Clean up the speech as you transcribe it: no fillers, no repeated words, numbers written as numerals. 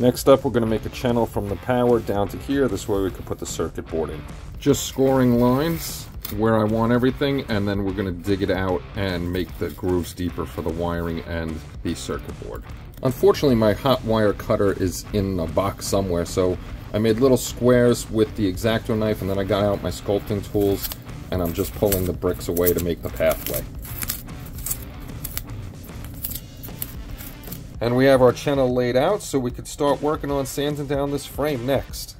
Next up, we're going to make a channel from the power down to here. This way we can put the circuit board in. Just scoring lines where I want everything, and then we're going to dig it out and make the grooves deeper for the wiring and the circuit board. Unfortunately, my hot wire cutter is in a box somewhere, so I made little squares with the X-Acto knife, and then I got out my sculpting tools, and I'm just pulling the bricks away to make the pathway. And we have our channel laid out so we could start working on sanding down this frame next.